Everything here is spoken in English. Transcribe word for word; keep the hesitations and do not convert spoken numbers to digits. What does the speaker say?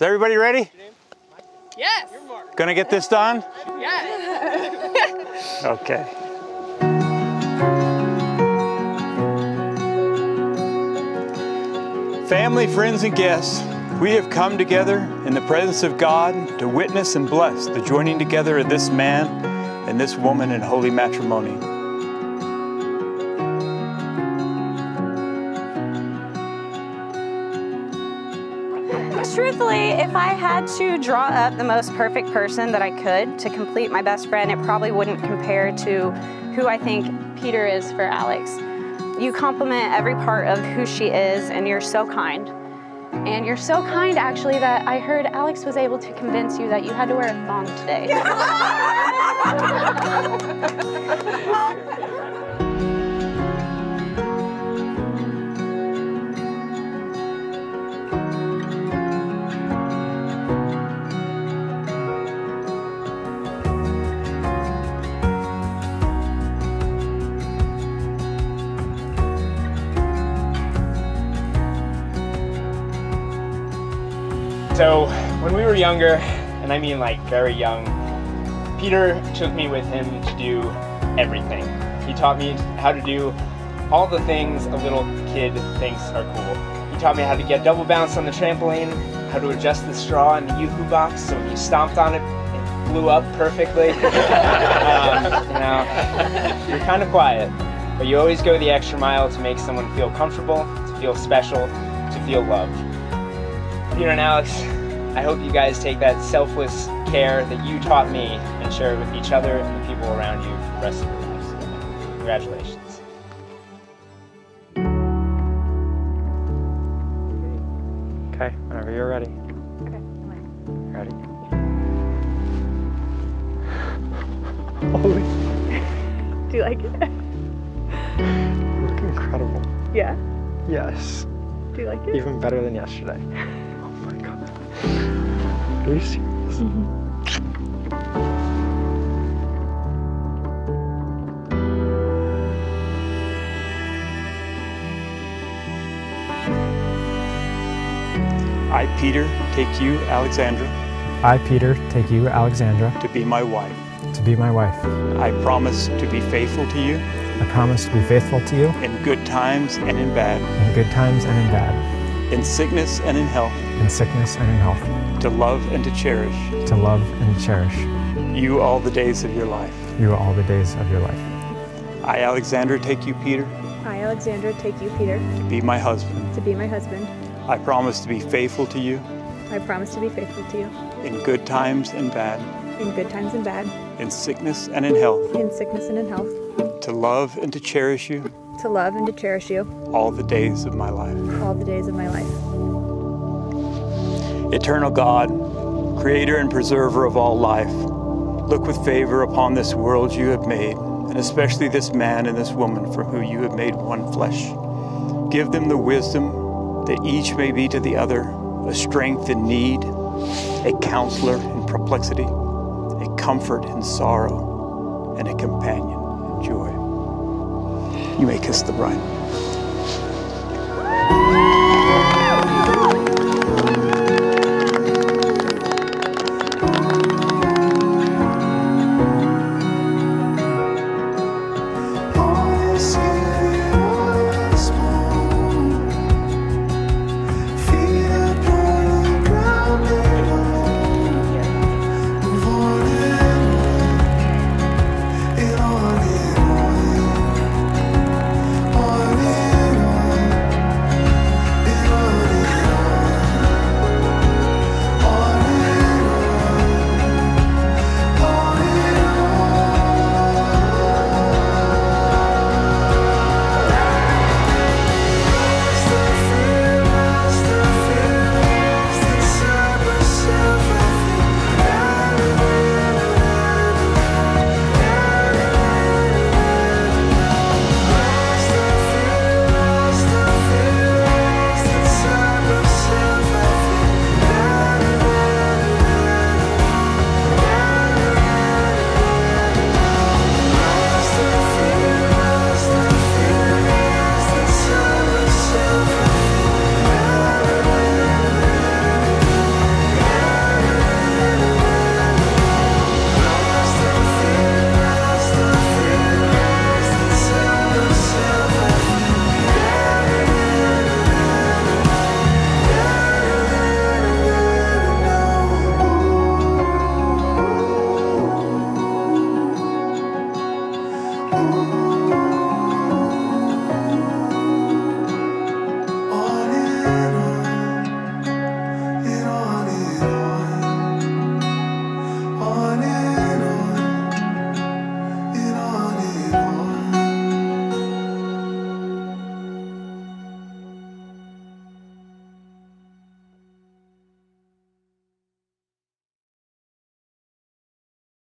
Is everybody ready? Yes. Gonna get this done? Yes. Okay. Family, friends, and guests, we have come together in the presence of God to witness and bless the joining together of this man and this woman in holy matrimony. Truthfully, if I had to draw up the most perfect person that I could to complete my best friend, it probably wouldn't compare to who I think Peter is for Alex. You compliment every part of who she is, and you're so kind. And you're so kind, actually, that I heard Alex was able to convince you that you had to wear a thong today. So when we were younger, and I mean like very young, Peter took me with him to do everything. He taught me how to do all the things a little kid thinks are cool. He taught me how to get double bounce on the trampoline, how to adjust the straw in the Yoo-hoo box so when you stomped on it, it blew up perfectly. um, you know, you're kind of quiet, but you always go the extra mile to make someone feel comfortable, to feel special, to feel loved. Peter and Alex, I hope you guys take that selfless care that you taught me and share it with each other and the people around you for the rest of your lives. Congratulations. Okay, whenever you're ready. Okay, ready. Holy. Do you like it? You look incredible. Yeah? Yes. Do you like it? Even better than yesterday. Are you serious? Mm-hmm. I, Peter, take you, Alexandra. I, Peter, take you, Alexandra. To be my wife. To be my wife. I promise to be faithful to you. I promise to be faithful to you. In good times and in bad. In good times and in bad. In sickness and in health. In sickness and in health. To love and to cherish. To love and to cherish. You all the days of your life. You all the days of your life. I, Alexander, take you, Peter. I, Alexander, take you, Peter. To be my husband. To be my husband. I promise to be faithful to you. I promise to be faithful to you. In good times and bad. In good times and bad. In sickness and in health. In sickness and in health. To love and to cherish you. To love and to cherish you. All the days of my life. All the days of my life. Eternal God, creator and preserver of all life, look with favor upon this world you have made, and especially this man and this woman from whom you have made one flesh. Give them the wisdom that each may be to the other, a strength in need, a counselor in perplexity, a comfort in sorrow, and a companion in joy. You may kiss the bride.